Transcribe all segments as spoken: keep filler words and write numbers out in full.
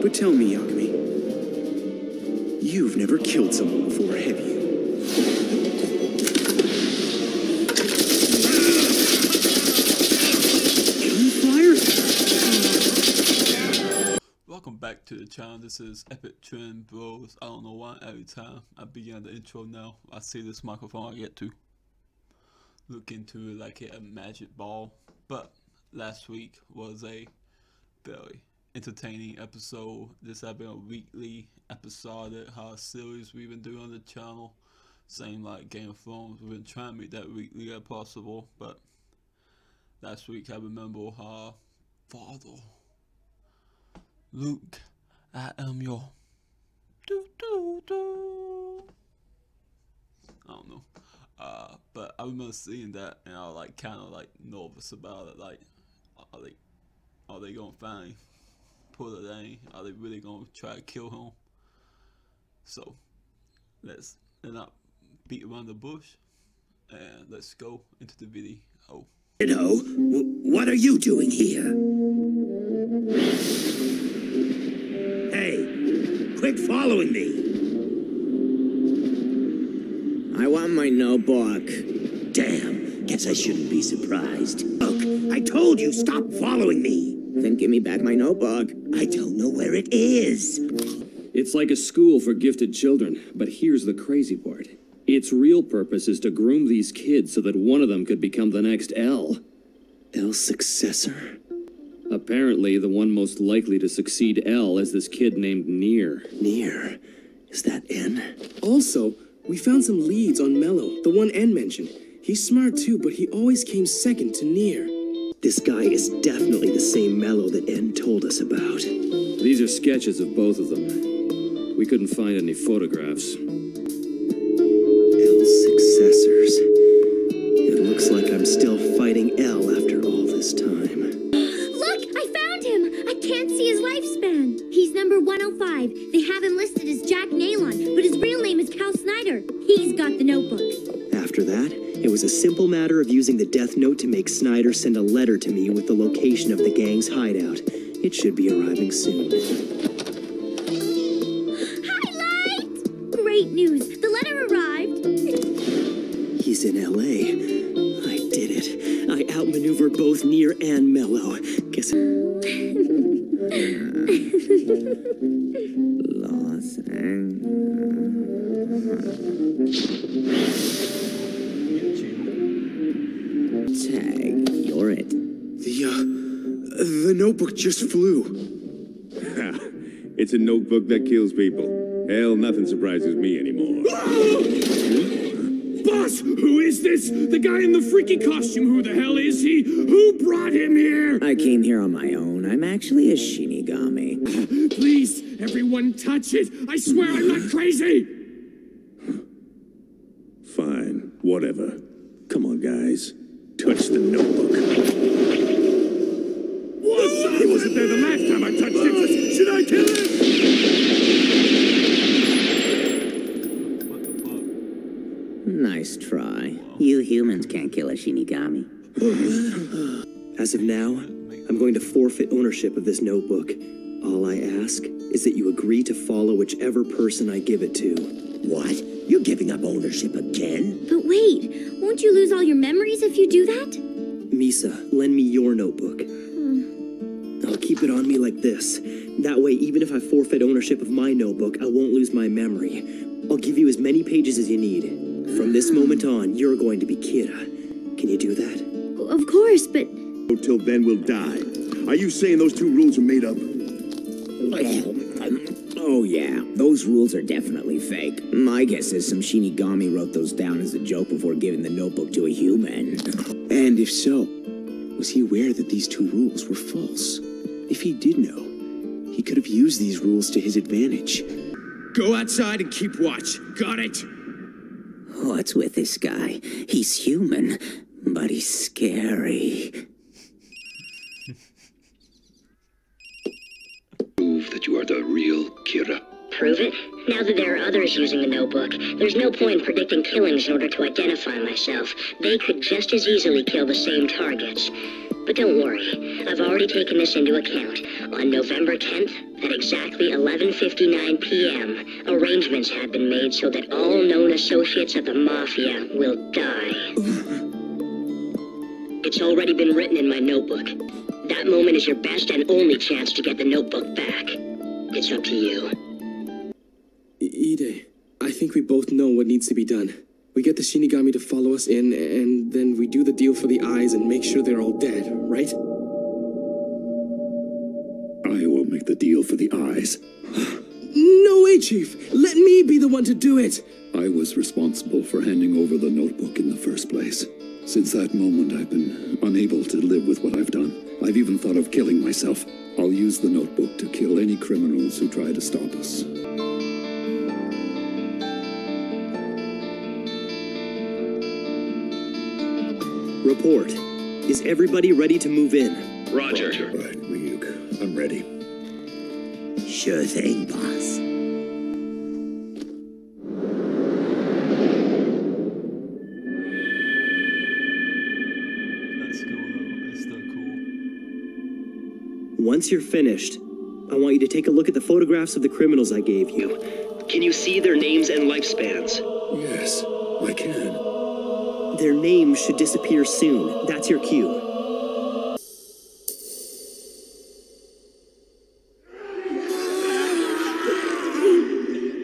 But tell me, Yagami, you've never killed someone before, have you? Welcome back to the channel. This is Epic Trend Bros. I don't know why every time I begin the intro now, I see this microphone, I get to look into it like a magic ball. But last week was a very entertaining episode. This has been a weekly episode of how series we've been doing on the channel. Same like Game of Thrones, we've been trying to make that weekly as possible. But last week I remember how father Luke, I am your do do do. I don't know, uh, but I remember seeing that and I was like kind of like nervous about it. Like, are they, are they gonna finally pull it in? Are they really gonna try to kill him? So let's not beat around the bush and let's go into the video. Oh, you know, what are you doing here? Quit following me. I want my notebook. Damn, guess I shouldn't be surprised. Look, I told you, stop following me. Then give me back my notebook. I don't know where it is. It's like a school for gifted children, but here's the crazy part. Its real purpose is to groom these kids so that one of them could become the next L. L's successor. Apparently, the one most likely to succeed L is this kid named Near. Near? Is that N? Also, we found some leads on Mello, the one N mentioned. He's smart too, but he always came second to Near. This guy is definitely the same Mello that N told us about. These are sketches of both of them. We couldn't find any photographs. L's successors. It looks like I'm still fighting L after all this time. Can't see his lifespan. He's number one oh five. They have him listed as Jack Nalon, but his real name is Cal Snyder. He's got the notebook. After that, it was a simple matter of using the Death Note to make Snyder send a letter to me with the location of the gang's hideout. It should be arriving soon. Highlight! Great news. The letter arrived. He's in L A. I did it. I outmaneuvered both Near and Mello. Guess... Los Angeles. Tag, you're it. The, uh, the notebook just flew. Ha, it's a notebook that kills people. Hell, nothing surprises me anymore. Boss, who is this? The guy in the freaky costume, who the hell is he? Who brought him here? I came here on my own. I'm actually a Shinigami. Please, everyone touch it! I swear I'm not crazy! Fine, whatever. Come on, guys. Touch the notebook. What? He wasn't there the last time I touched it! Should I kill him? What the fuck? Nice try. You humans can't kill a Shinigami. As of now, I'm going to forfeit ownership of this notebook. All I ask is that you agree to follow whichever person I give it to. What? You're giving up ownership again? But wait, won't you lose all your memories if you do that? Misa, lend me your notebook. Hmm. I'll keep it on me like this. That way, even if I forfeit ownership of my notebook, I won't lose my memory. I'll give you as many pages as you need. From this moment on, you're going to be Kira. Can you do that? Of course, but... till then we'll die. Are you saying those two rules are made up? Oh yeah, those rules are definitely fake. My guess is some Shinigami wrote those down as a joke before giving the notebook to a human. And if so, was he aware that these two rules were false? If he did know, he could have used these rules to his advantage. Go outside and keep watch. Got it? What's with this guy? He's human, but he's scary. That you are the real Kira. Prove it? Now that there are others using the notebook, there's no point in predicting killings in order to identify myself. They could just as easily kill the same targets. But don't worry, I've already taken this into account. On November tenth, at exactly eleven fifty-nine p m, arrangements have been made so that all known associates of the Mafia will die. It's already been written in my notebook. That moment is your best and only chance to get the notebook back. It's up to you. Ide, I think we both know what needs to be done. We get the Shinigami to follow us in, and then we do the deal for the eyes and make sure they're all dead, right? I will make the deal for the eyes. No way, Chief! Let me be the one to do it! I was responsible for handing over the notebook in the first place. Since that moment, I've been unable to live with what I've done. I've even thought of killing myself. I'll use the notebook to kill any criminals who try to stop us. Report. Is everybody ready to move in? Roger. Roger. Right, Ryuk. I'm ready. Sure thing, boss. That's cool. That's so cool. Once you're finished, I want you to take a look at the photographs of the criminals I gave you. Can you see their names and lifespans? Yes, I can. Their names should disappear soon. That's your cue.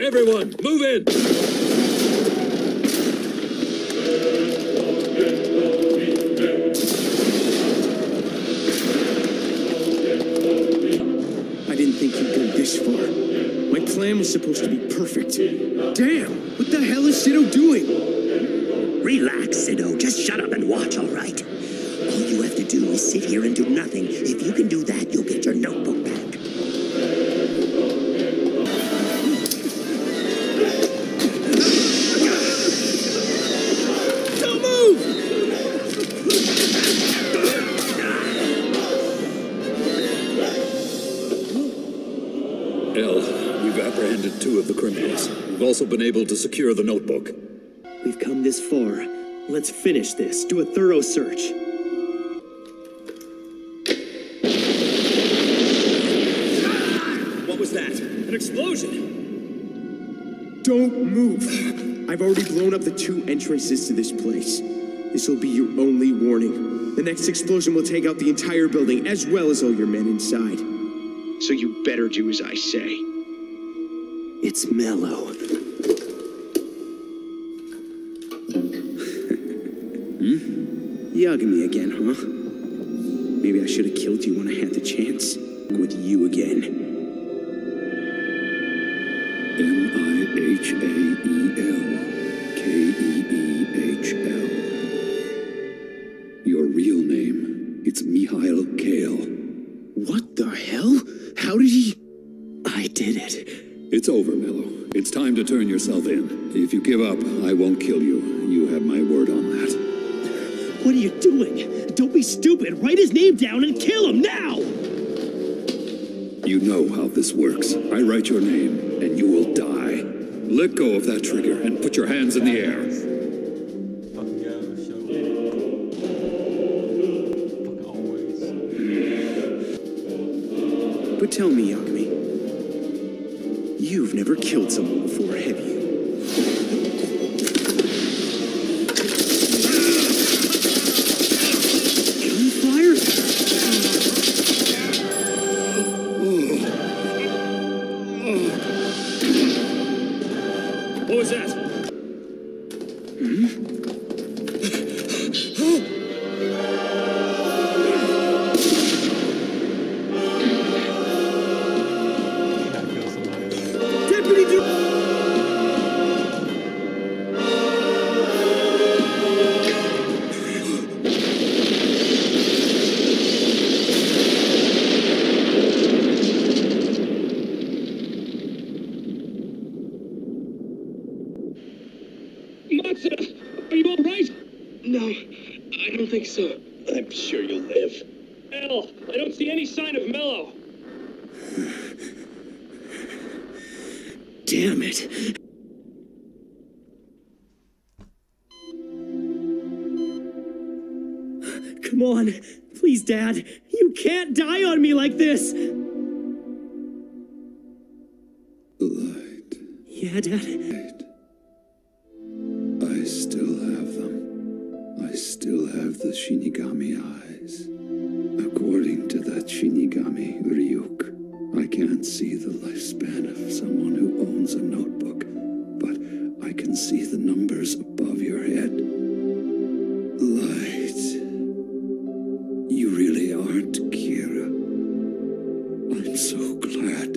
Everyone, move in! I didn't think you'd go this far. My plan was supposed to be perfect. Damn! What the hell is Sidoh doing? Relax, Sidoh. Just shut up and watch, all right? All you have to do is sit here and do nothing. If you can do that, you'll get your notebook back. Don't move! El, we've apprehended two of the criminals. We've also been able to secure the notebook. We've come this far. Let's finish this. Do a thorough search. What was that? An explosion! Don't move! I've already blown up the two entrances to this place. This will be your only warning. The next explosion will take out the entire building, as well as all your men inside. So you better do as I say. It's Mello. Yagami again, huh? Maybe I should have killed you when I had the chance. With you again. M I H A E L K E E H L. Your real name, it's Mihael Keehl. What the hell? How did he... I did it. It's over, Mello. It's time to turn yourself in. If you give up, I won't kill you. You have my word on that. What are you doing? Don't be stupid. Write his name down and kill him now! You know how this works. I write your name, and you will die. Let go of that trigger and put your hands in the air. But tell me, Yagami, you've never killed someone before, have you? Matsuda, are you all right? No, I don't think so. I'm sure you'll live. El, I don't see any sign of Mello. Damn it. Come on, please. Please, Dad, you can't die on me like this! Light. Yeah, Dad? Light. I still have them. I still have the Shinigami eyes. According to that Shinigami, Ryuk, I can't see the lifespan of someone who owns a notebook, but I can see the numbers above your head. Light. You really aren't Kira. I'm so glad.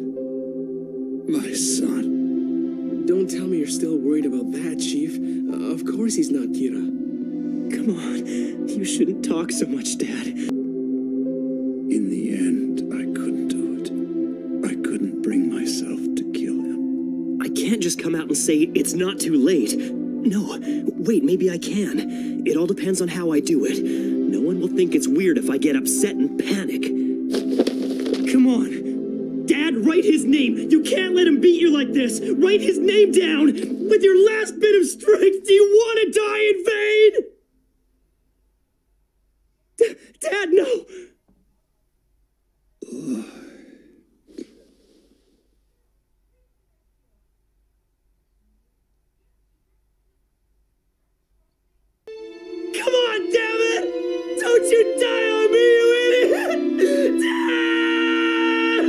My son. Don't tell me you're still worried about that, Chief. Uh, of course he's not Kira. Come on. You shouldn't talk so much, Dad. In the end, I couldn't do it. I couldn't bring myself to kill him. I can't just come out and say, it's not too late. No, wait, maybe I can. It all depends on how I do it. No one will think it's weird if I get upset and panic. Come on. Dad, write his name. You can't let him beat you like this. Write his name down. With your last bit of strength, do you want to die in vain? D- Dad, no. Come on, Dad. Don't you die on me, you idiot! Dad!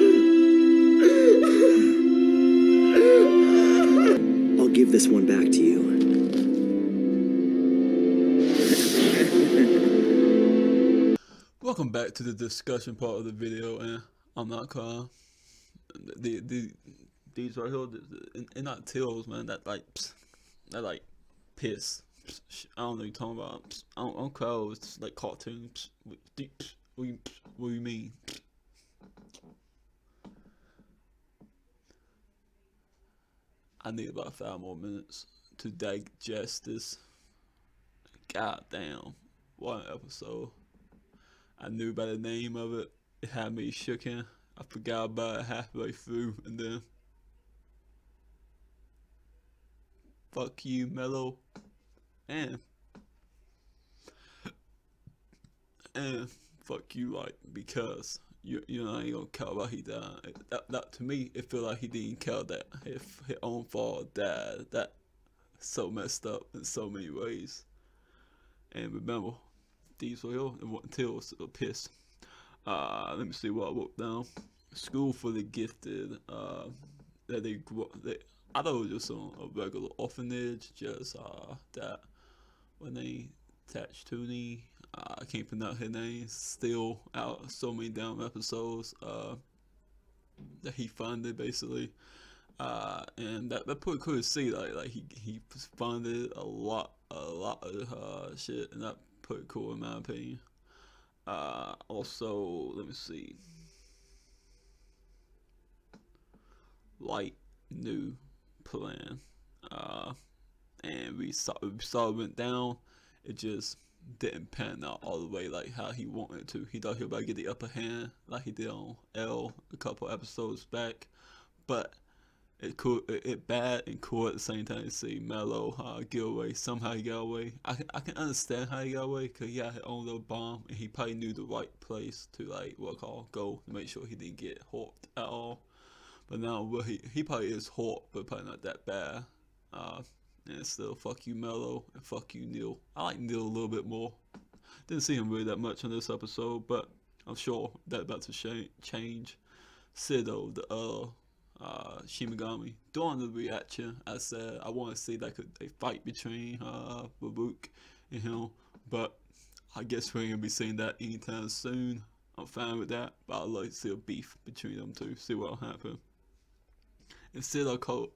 I'll give this one back to you. Welcome back to the discussion part of the video, and I'm not car. The the these right here, and, and not tails, man. That like, psst, that like, piss. I don't know what you're talking about. Psst. I don't, I don't care. It's just like cartoons. What do you, what do you mean? I need about five more minutes to digest this. God damn. What an episode. I knew by the name of it. It had me shooken. I forgot about it halfway through, and then fuck you, Mello. And, and fuck you, like, because you you know I ain't gonna care about he died. It, that, that to me, it feel like he didn't care that if his own father died. That so messed up in so many ways. And remember, these were all and what tails are pissed. Uh, let me see what I wrote down. School for the gifted. Uh, that they grew up. They, I thought it was just on a regular orphanage, just uh that. When they attached to me, uh, I can't pronounce her name. Still out so many damn episodes uh, that he funded basically, uh, and that that pretty cool to see. Like like he he funded a lot a lot of uh, shit, and that pretty cool in my opinion. Uh, also, let me see. Light new plan. Uh, And we saw, we saw it went down. It just didn't pan out all the way like how he wanted to. He thought he was about to get the upper hand like he did on L a couple episodes back, but it cool, it, it bad and cool at the same time. You see Mello uh, get away. Somehow he got away. I I can understand how he got away because he had his own little bomb and he probably knew the right place to like what call go to make sure he didn't get hawked at all. But now well, he he probably is hawked, but probably not that bad. Uh, And still, fuck you, Mello, and fuck you, Neil. I like Neil a little bit more. Didn't see him really that much on this episode, but I'm sure that's about to change. Sidoh, the uh, uh, Shinigami. During the reaction, I said I want to see like a, a fight between uh, Ryuk and him, but I guess we ain't gonna be seeing that anytime soon. I'm fine with that, but I'd like to see a beef between them two, see what'll happen. And Sidoh called.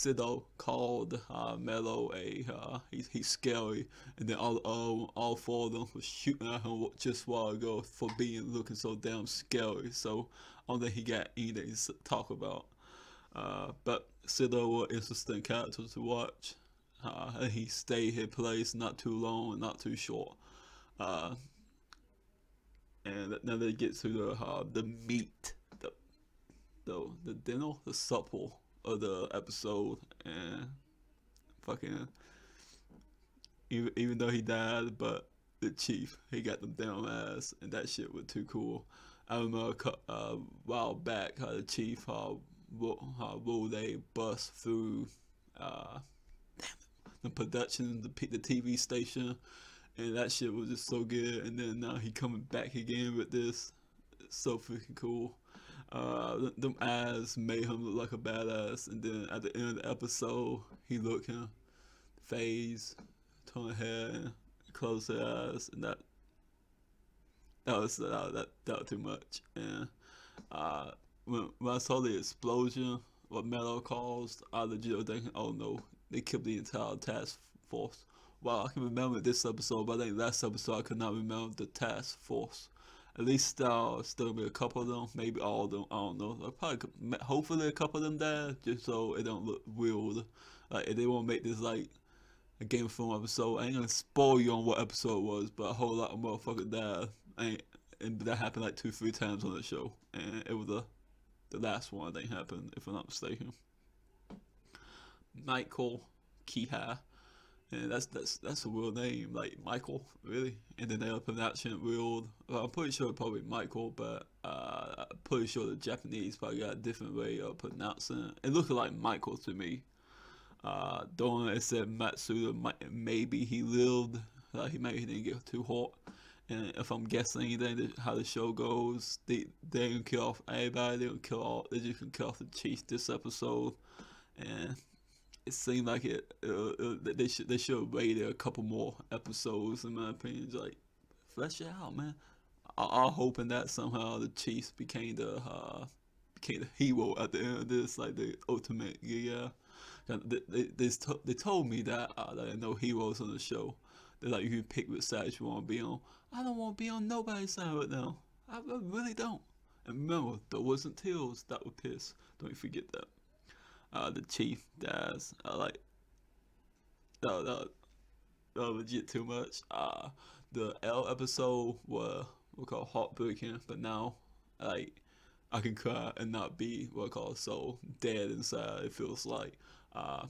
Sidoh called uh, Mello a uh, he's he's scary, and then all all, all four of them were shooting at him just a while ago for being looking so damn scary. So I don't think he got anything to talk about. Uh, but Sidoh was an interesting character to watch. Uh, and he stayed his place, not too long and not too short. Uh, and now they get to the uh, the meat, the the the dinner, the supper. Of the episode, and fucking even, even though he died, but the chief, he got them down ass, and that shit was too cool. I remember a uh, while back how the chief, how, how will they bust through uh, the production, the, the T V station, and that shit was just so good. And then now he coming back again with this, it's so freaking cool. Uh, them eyes made him look like a badass, and then at the end of the episode, he looked him, face, torn hair, closed his eyes, and that that was that that, that was too much. And uh, when, when I saw the explosion, what Mello caused, I legit was thinking, oh no, they killed the entire task force. Wow, I can remember this episode, but I think last episode I could not remember the task force. At least there'll still be a couple of them, maybe all of them, I don't know. I probably could, hopefully a couple of them there, just so it don't look weird. Like, if they won't make this like a Game of Thrones episode, I ain't gonna spoil you on what episode it was, but a whole lot of motherfuckers died. And, and that happened like two, three times on the show. And it was the, the last one I think happened, if I'm not mistaken. Mihael Keehl. And that's that's that's a real name, like Michael, really. And then they'll pronounce it real. Well, I'm pretty sure it's probably Michael, but uh, I'm pretty sure the Japanese probably got a different way of pronouncing it. It looked like Michael to me. Uh, Don it said Matsuda, might, maybe he lived, like he maybe he didn't get too hot. And if I'm guessing anything, how the show goes, they they don't kill off anybody. They don't kill off. They just can kill off the chief this episode, and. It seemed like it. Uh, uh, they should. They should have waited a couple more episodes, in my opinion. Like, flesh it out, man. I, I'm hoping that somehow the Chiefs became the uh, became the hero at the end of this, like the ultimate. Yeah, they they, they, to they told me that uh, there are no heroes on the show. They're like, you can pick which side you want to be on. I don't want to be on nobody's side right now. I, I really don't. And remember, there wasn't Teals that were pissed. Don't forget that. Uh, the chief dies. I like no, no, no, legit too much. Uh, the L episode were we call heartbreaking, but now like I can cry and not be what I call so dead inside. It feels like uh,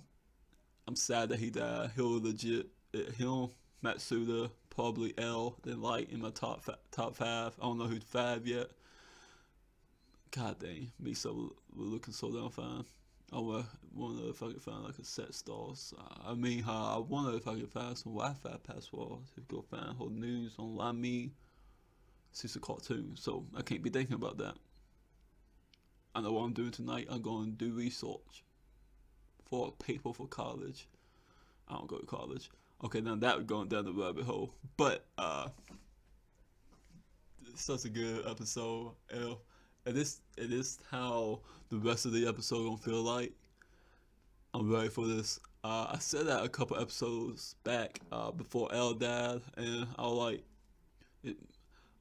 I'm sad that he died. He'll legit him Matsuda probably L then like in my top fi top five. I don't know who's five yet. God dang, Misa we're looking so damn fine. I wonder if I could find like a set stars. I mean, uh, I wonder if I could find some Wi-Fi passwords. If you go find whole news on Line Me, it's just a cartoon, so I can't be thinking about that. I know what I'm doing tonight. I'm going to do research for a paper for college. I don't go to college. Okay, now that would go down the rabbit hole. But uh, it's such a good episode. L. It is, it is how the rest of the episode gonna feel like. I'm ready for this. Uh, I said that a couple episodes back uh, before L died, and I was like, it,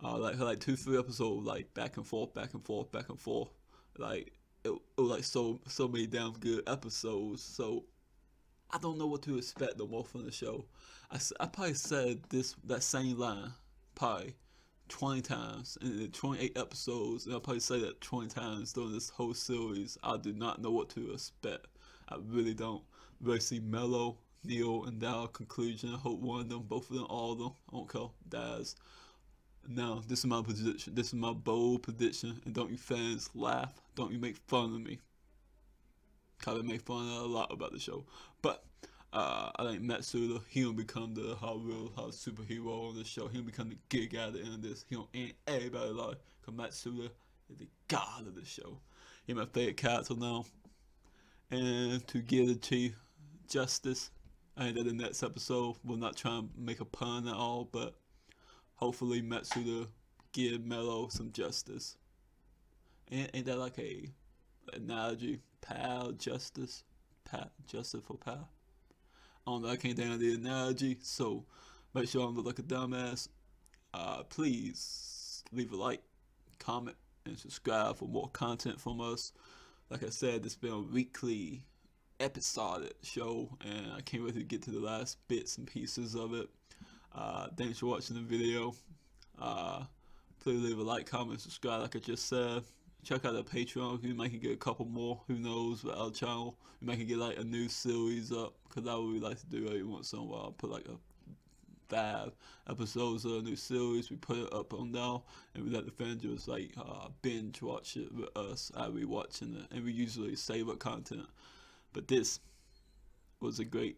uh, like like two three episodes like back and forth, back and forth, back and forth. Like it, it was like so so many damn good episodes. So I don't know what to expect no more from the show. I, I probably said this that same line probably twenty times in twenty-eight episodes, and I'll probably say that twenty times during this whole series. I do not know what to expect. I really don't. Really see Mello, Neil, and Dow conclusion. I hope one of them, both of them, all of them, I don't care, dies. Now, this is my prediction. This is my bold prediction, and don't you fans laugh. Don't you make fun of me. Kind of make fun of a lot about the show, but Uh, I think Matsuda, he'll become the how real how superhero on the show. He'll become the good guy at the end of this. He'll end everybody like, cause Matsuda is the god of the show. He's my favorite character now. And to give the chief justice, I think that the next episode will not try and make a pun at all, but hopefully Matsuda give Mello some justice. And ain't that like a analogy? Pal justice, pal justice for pal. I don't know, I can't think of the analogy, so make sure I don't look like a dumbass. Uh, please leave a like, comment, and subscribe for more content from us. Like I said, it's been a weekly episodic show, and I can't wait to get to the last bits and pieces of it. Uh, thanks for watching the video. Uh, please leave a like, comment, subscribe like I just said. Check out the Patreon. We might get a couple more. Who knows? With our channel, we might get like a new series up, because I would really like to do every once in a while. Put like a five episodes of a new series. We put it up on now, and we let the fans just like uh, binge watch it with us. I be watching it, and we usually save up content. But this was a great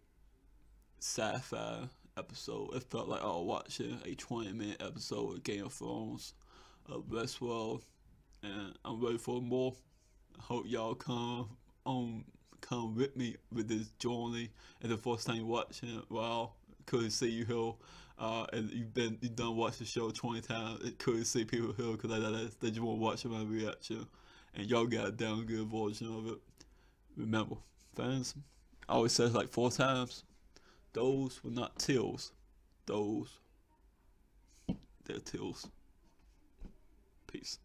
sci-fi episode. It felt like I was watching a twenty minute episode of Game of Thrones, of Westworld, and I'm ready for more. I hope y'all come on, come with me with this journey. And the first time watching it, wow, couldn't see you here, uh, and you've been you done watched the show twenty times. It couldn't see people here because I, I, they just want to watch my reaction, and y'all got a damn good version of it. Remember, fans, I always said like four times. Those were not tills. Those, they're tills. Peace.